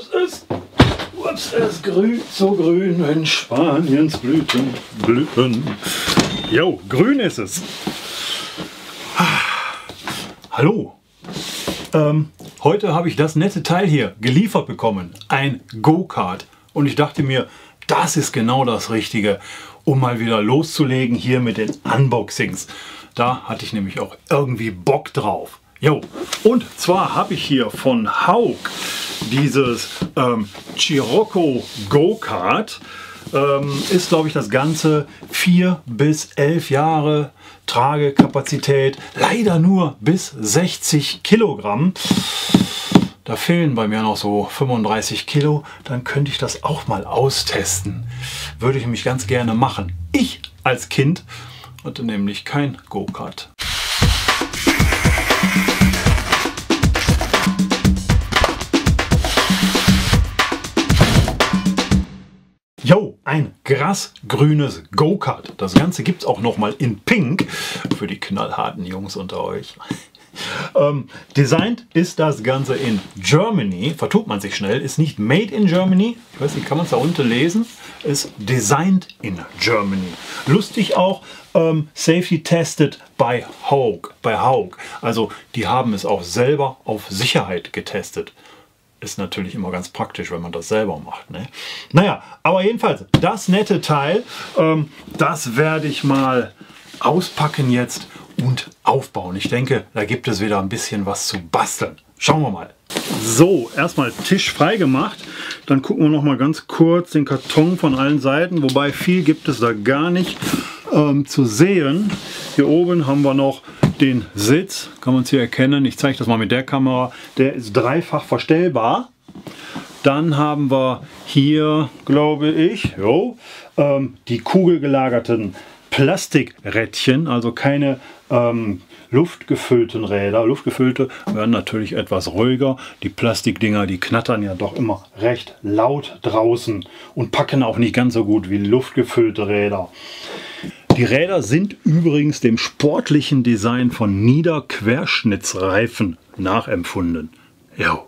Ups, es ist grün, so grün, wenn Spaniens Blüten blühen. Jo, grün ist es. Hallo. Heute habe ich das nette Teil hier geliefert bekommen, ein Go-Kart. Und ich dachte mir, das ist genau das Richtige, um mal wieder loszulegen hier mit den Unboxings. Da hatte ich nämlich auch irgendwie Bock drauf. Jo, und zwar habe ich hier von Hauck dieses Sirocco Go-Kart. Ist, glaube ich, das Ganze 4 bis 11 Jahre Tragekapazität, leider nur bis 60 Kilogramm. Da fehlen bei mir noch so 35 Kilo, dann könnte ich das auch mal austesten. Würde ich mich ganz gerne machen. Ich als Kind hatte nämlich kein Go-Kart. Jo, ein grasgrünes Go-Kart. Das Ganze gibt es auch nochmal in Pink für die knallharten Jungs unter euch. Designt ist das Ganze in Germany, vertut man sich schnell, ist nicht made in Germany, ich weiß nicht, kann man es da unten lesen, ist designed in Germany. Lustig auch, safety tested by Hauck, also die haben es auch selber auf Sicherheit getestet. Ist natürlich immer ganz praktisch, wenn man das selber macht, ne? Naja, aber jedenfalls, das nette Teil, das werde ich mal auspacken jetzt und aufbauen. Ich denke, da gibt es wieder ein bisschen was zu basteln. Schauen wir mal. So, erstmal Tisch frei gemacht. Dann gucken wir noch mal ganz kurz den Karton von allen Seiten, wobei viel gibt es da gar nicht zu sehen. Hier oben haben wir noch den Sitz, kann man es hier erkennen, ich zeige das mal mit der Kamera, der ist dreifach verstellbar. Dann haben wir hier, glaube ich, die kugelgelagerten Plastikrädchen, also keine luftgefüllten Räder. Luftgefüllte werden natürlich etwas ruhiger. Die Plastikdinger, die knattern ja doch immer recht laut draußen und packen auch nicht ganz so gut wie luftgefüllte Räder. Die Räder sind übrigens dem sportlichen Design von Niederquerschnittsreifen nachempfunden. Jo.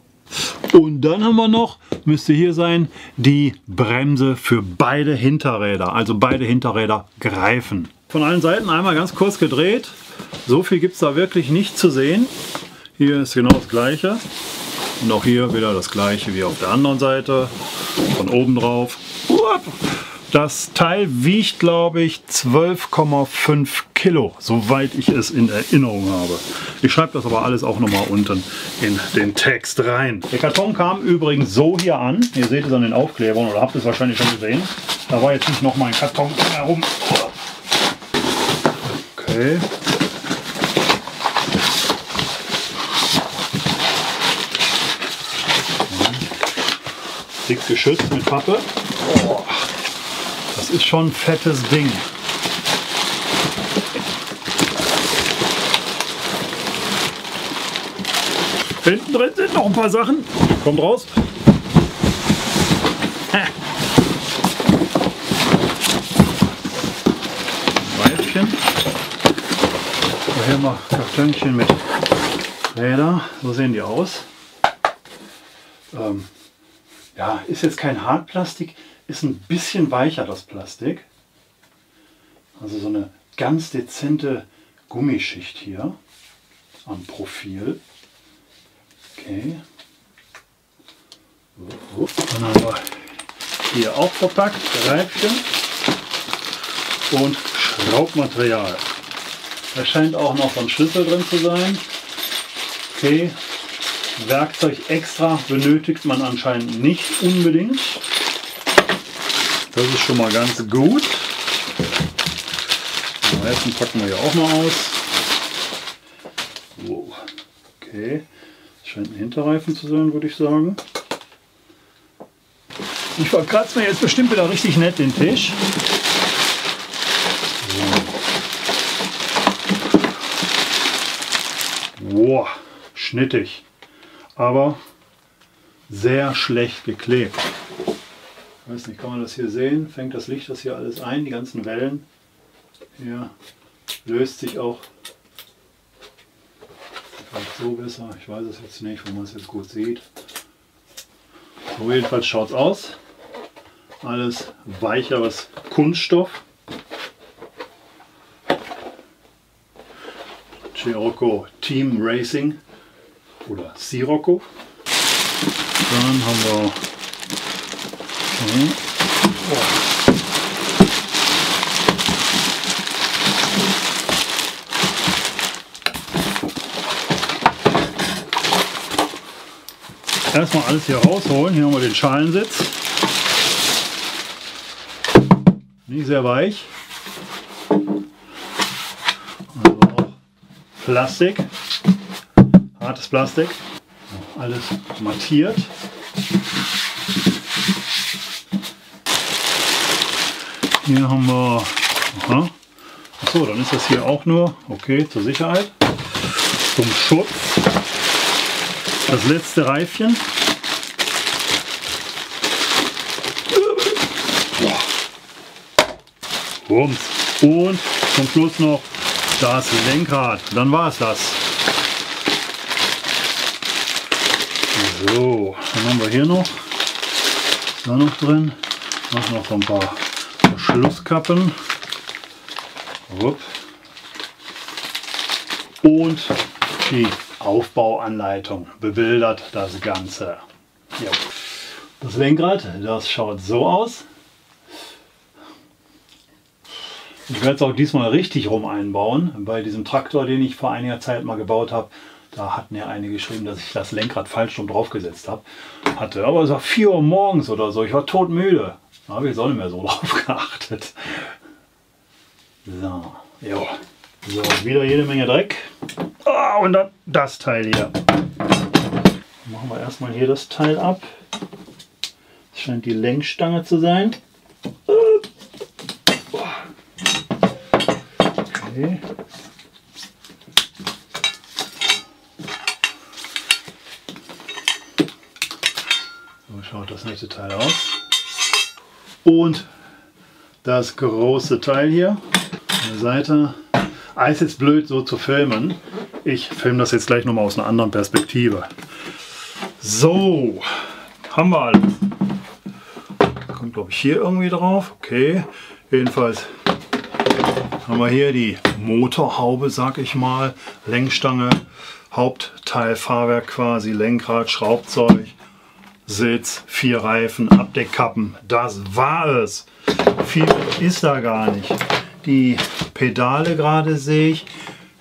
Und dann haben wir noch, müsste hier sein, die Bremse für beide Hinterräder. Also beide Hinterräder greifen. Von allen Seiten einmal ganz kurz gedreht. So viel gibt es da wirklich nicht zu sehen. Hier ist genau das Gleiche. Und auch hier wieder das Gleiche wie auf der anderen Seite. Von oben drauf. Uap. Das Teil wiegt, glaube ich, 12,5 Kilo, soweit ich es in Erinnerung habe. Ich schreibe das aber alles auch nochmal unten in den Text rein. Der Karton kam übrigens so hier an. Ihr seht es an den Aufklebern oder habt es wahrscheinlich schon gesehen. Da war jetzt nicht nochmal ein Karton herum. Okay. Dick geschützt mit Pappe. Oh. Das ist schon ein fettes Ding. Hinten drin sind noch ein paar Sachen. Kommt raus. Weibchen. So, hier mal Kartönchen mit Räder. So sehen die aus. Ja, ist jetzt kein Hartplastik. Ist ein bisschen weicher das Plastik, also so eine ganz dezente Gummischicht hier am Profil. Okay. Dann haben wir hier auch verpackt Reibchen und Schraubmaterial. Da scheint auch noch so ein Schlüssel drin zu sein. Okay. Werkzeug extra benötigt man anscheinend nicht unbedingt. Das ist schon mal ganz gut. Den Rest packen wir ja auch mal aus. Wow. Okay. Das scheint ein Hinterreifen zu sein, würde ich sagen. Ich verkratze mir jetzt bestimmt wieder richtig nett den Tisch. Wow. Schnittig. Aber sehr schlecht geklebt. Ich weiß nicht, kann man das hier sehen? Fängt das Licht das hier alles ein, die ganzen Wellen. Hier löst sich auch. Vielleicht so besser, ich weiß es jetzt nicht, wenn man es jetzt gut sieht. So jedenfalls schaut es aus. Alles weicheres Kunststoff. Sirocco Team Racing oder Sirocco. Dann haben wir erstmal alles hier rausholen. Hier haben wir den Schalensitz. Nicht sehr weich. Also auch Plastik. Hartes Plastik. Alles mattiert. Hier haben wir, achso, dann ist das hier auch nur, okay, zur Sicherheit, zum Schutz, das letzte Reifchen. Rums. Und zum Schluss noch das Lenkrad, dann war es das. So, dann haben wir hier noch, da noch drin, noch so ein paar Verschlusskappen und die Aufbauanleitung bebildert das Ganze. Das Lenkrad, das schaut so aus. Ich werde es auch diesmal richtig rum einbauen. Bei diesem Traktor, den ich vor einiger Zeit mal gebaut habe, da hatten ja einige geschrieben, dass ich das Lenkrad falsch rum draufgesetzt hatte. Aber es war 4 Uhr morgens oder so, ich war todmüde. Da habe ich jetzt auch nicht mehr so drauf geachtet. So, jo. So, wieder jede Menge Dreck. Oh, und dann das Teil hier. Machen wir erstmal hier das Teil ab. Das scheint die Lenkstange zu sein. Okay. So schaut das nächste Teil aus. Und das große Teil hier an der Seite. Ist jetzt blöd so zu filmen. Ich filme das jetzt gleich nochmal aus einer anderen Perspektive. So, haben wir alles. Kommt glaube ich hier irgendwie drauf. Okay, jedenfalls haben wir hier die Motorhaube, sag ich mal. Lenkstange, Hauptteil, Fahrwerk quasi, Lenkrad, Schraubzeug. Sitz, 4 Reifen, Abdeckkappen, das war es. Viel ist da gar nicht. Die Pedale gerade sehe ich,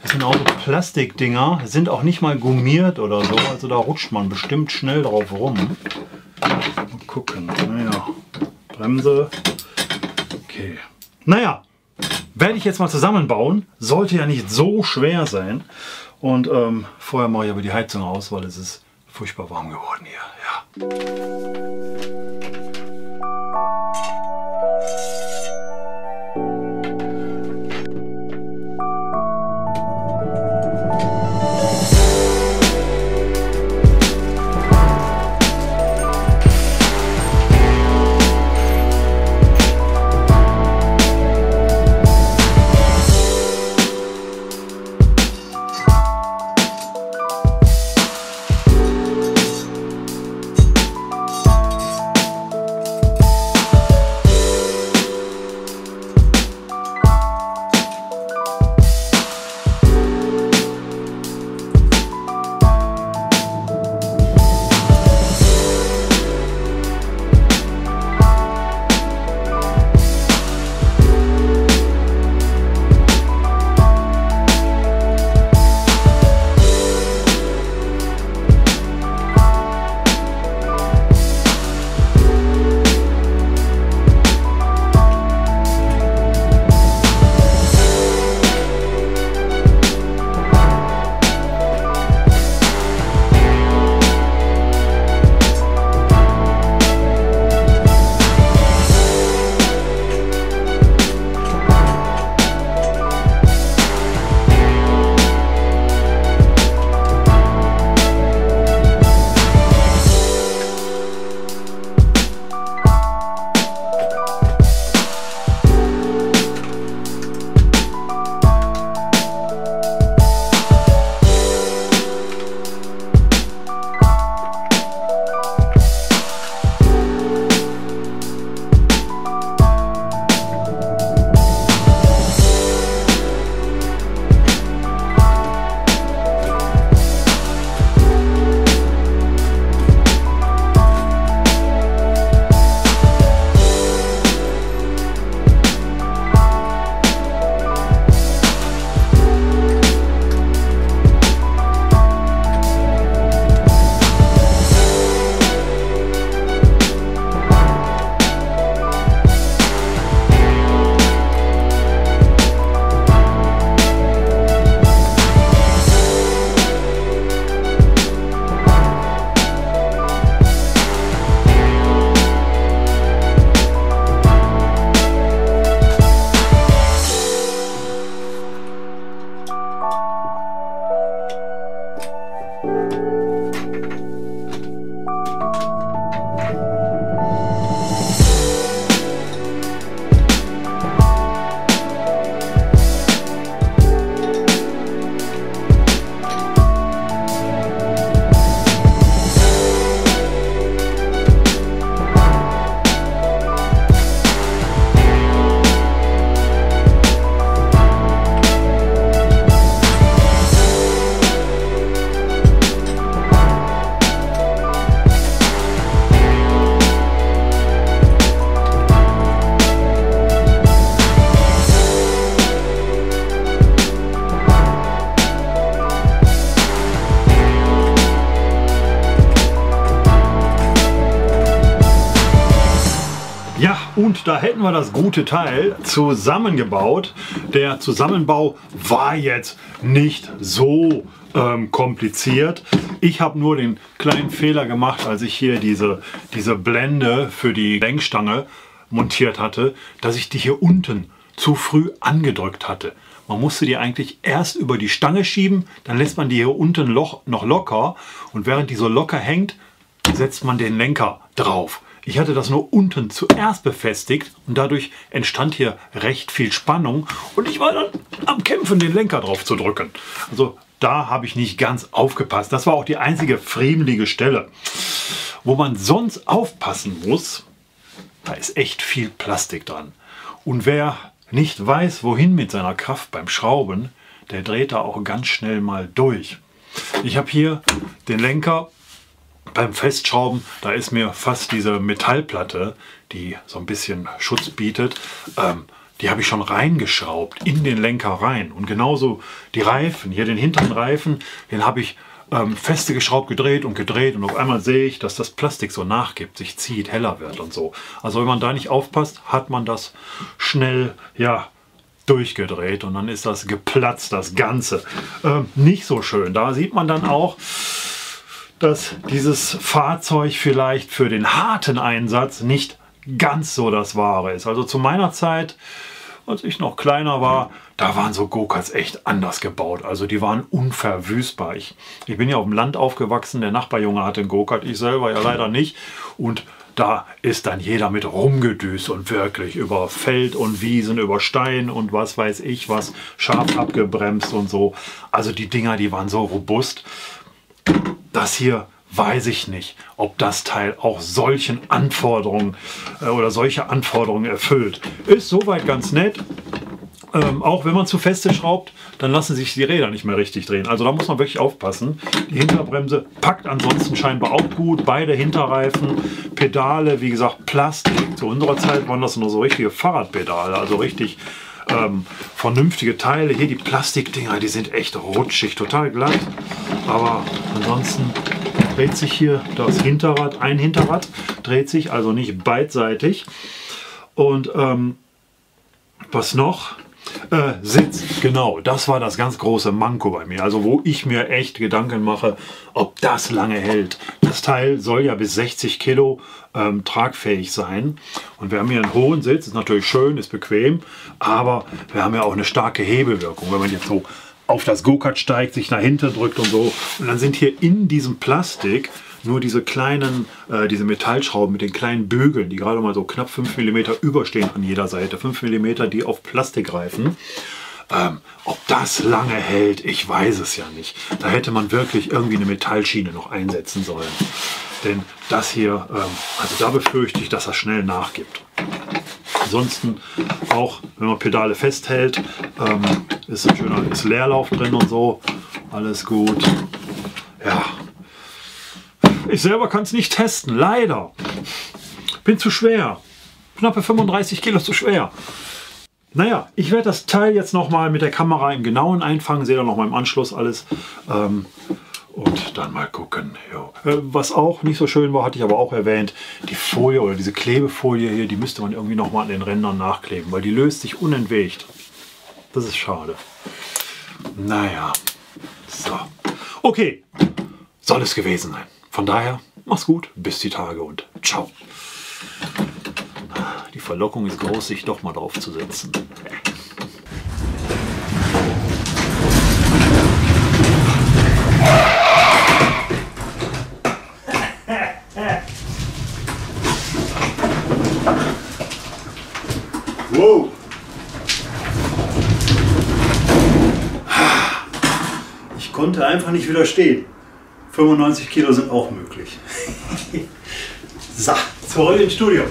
das sind auch so Plastikdinger, sind auch nicht mal gummiert oder so, also da rutscht man bestimmt schnell drauf rum. Mal gucken, naja, Bremse, okay. Naja, werde ich jetzt mal zusammenbauen, sollte ja nicht so schwer sein. Und vorher mache ich aber die Heizung aus, weil es ist furchtbar warm geworden hier. Und da hätten wir das gute Teil zusammengebaut. Der Zusammenbau war jetzt nicht so kompliziert. Ich habe nur den kleinen Fehler gemacht, als ich hier diese Blende für die Lenkstange montiert hatte, dass ich die hier unten zu früh angedrückt hatte. Man musste die eigentlich erst über die Stange schieben, dann lässt man die hier unten noch locker und während die so locker hängt, setzt man den Lenker drauf. Ich hatte das nur unten zuerst befestigt und dadurch entstand hier recht viel Spannung und ich war dann am Kämpfen, den Lenker drauf zu drücken. Also da habe ich nicht ganz aufgepasst. Das war auch die einzige friemelige Stelle. Wo man sonst aufpassen muss, da ist echt viel Plastik dran. Und wer nicht weiß, wohin mit seiner Kraft beim Schrauben, der dreht da auch ganz schnell mal durch. Ich habe hier den Lenker beim Festschrauben, da ist mir fast diese Metallplatte, die so ein bisschen Schutz bietet, die habe ich schon reingeschraubt, in den Lenker rein. Und genauso die Reifen, hier den hinteren Reifen, den habe ich feste geschraubt, gedreht und auf einmal sehe ich, dass das Plastik so nachgibt, sich zieht, heller wird und so. Also wenn man da nicht aufpasst, hat man das schnell, ja, durchgedreht und dann ist das geplatzt, das Ganze. Nicht so schön. Da sieht man dann auch, dass dieses Fahrzeug vielleicht für den harten Einsatz nicht ganz so das Wahre ist. Also zu meiner Zeit, als ich noch kleiner war, da waren so Go-Karts echt anders gebaut. Also die waren unverwüstbar. Ich bin ja auf dem Land aufgewachsen, der Nachbarjunge hatte einen Go-Kart, ich selber ja leider nicht. Und da ist dann jeder mit rumgedüst und wirklich über Feld und Wiesen, über Stein und was weiß ich was, scharf abgebremst und so. Also die Dinger, die waren so robust. Das hier weiß ich nicht, ob das Teil auch solchen Anforderungen oder solche Anforderungen erfüllt. Ist soweit ganz nett. Auch wenn man zu feste schraubt, dann lassen sich die Räder nicht mehr richtig drehen. Also da muss man wirklich aufpassen. Die Hinterbremse packt ansonsten scheinbar auch gut. Beide Hinterreifen, Pedale, wie gesagt, Plastik. Zu unserer Zeit waren das nur so richtige Fahrradpedale, also richtig vernünftige Teile. Hier die Plastikdinger, die sind echt rutschig, total glatt. Aber ansonsten dreht sich hier das Hinterrad, ein Hinterrad dreht sich, also nicht beidseitig. Und was noch? Sitz, genau, das war das ganz große Manko bei mir. Also wo ich mir echt Gedanken mache, ob das lange hält. Das Teil soll ja bis 60 Kilo tragfähig sein. Und wir haben hier einen hohen Sitz, ist natürlich schön, ist bequem, aber wir haben ja auch eine starke Hebewirkung, wenn man jetzt so auf das Go-Kart steigt, sich nach hinten drückt und so. Und dann sind hier in diesem Plastik nur diese kleinen, diese Metallschrauben mit den kleinen Bügeln, die gerade mal so knapp 5 mm überstehen an jeder Seite. 5 mm, die auf Plastik reifen. Ob das lange hält, ich weiß es ja nicht. Da hätte man wirklich irgendwie eine Metallschiene noch einsetzen sollen. Denn das hier, also da befürchte ich, dass das schnell nachgibt. Ansonsten auch, wenn man Pedale festhält, ist ein schöner Leerlauf drin und so. Alles gut. Ja. Ich selber kann es nicht testen, leider. Bin zu schwer. Knappe 35 Kilo zu schwer. Naja, ich werde das Teil jetzt nochmal mit der Kamera im Genauen einfangen. Seht ihr nochmal im Anschluss alles. Und dann mal gucken. Jo. Was auch nicht so schön war, hatte ich aber auch erwähnt, die Folie oder diese Klebefolie hier, die müsste man irgendwie nochmal an den Rändern nachkleben, weil die löst sich unentwegt. Das ist schade. Naja. So. Okay. Soll es gewesen sein. Von daher, mach's gut, bis die Tage und ciao. Die Verlockung ist groß, sich doch mal drauf zu setzen. Wow. Ich konnte einfach nicht widerstehen. 95 Kilo sind auch möglich. So, zurück ins Studio.